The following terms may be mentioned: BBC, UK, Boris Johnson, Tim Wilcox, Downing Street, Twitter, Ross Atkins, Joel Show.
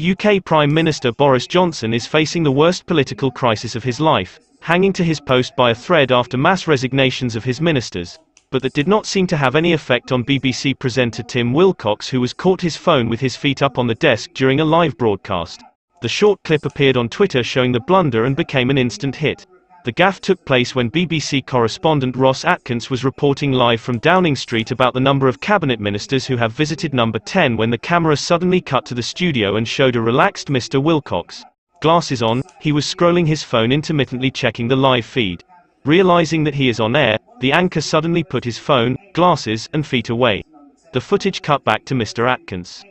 UK Prime Minister Boris Johnson is facing the worst political crisis of his life, hanging to his post by a thread after mass resignations of his ministers, but that did not seem to have any effect on BBC presenter Tim Wilcox, who was caught his phone with his feet up on the desk during a live broadcast. The short clip appeared on Twitter showing the blunder and became an instant hit. The gaffe took place when BBC correspondent Ross Atkins was reporting live from Downing Street about the number of cabinet ministers who have visited number 10 when the camera suddenly cut to the studio and showed a relaxed Mr. Wilcox. Glasses on, he was scrolling his phone, intermittently checking the live feed. Realizing that he is on air, the anchor suddenly put his phone, glasses, and feet away. The footage cut back to Mr. Atkins.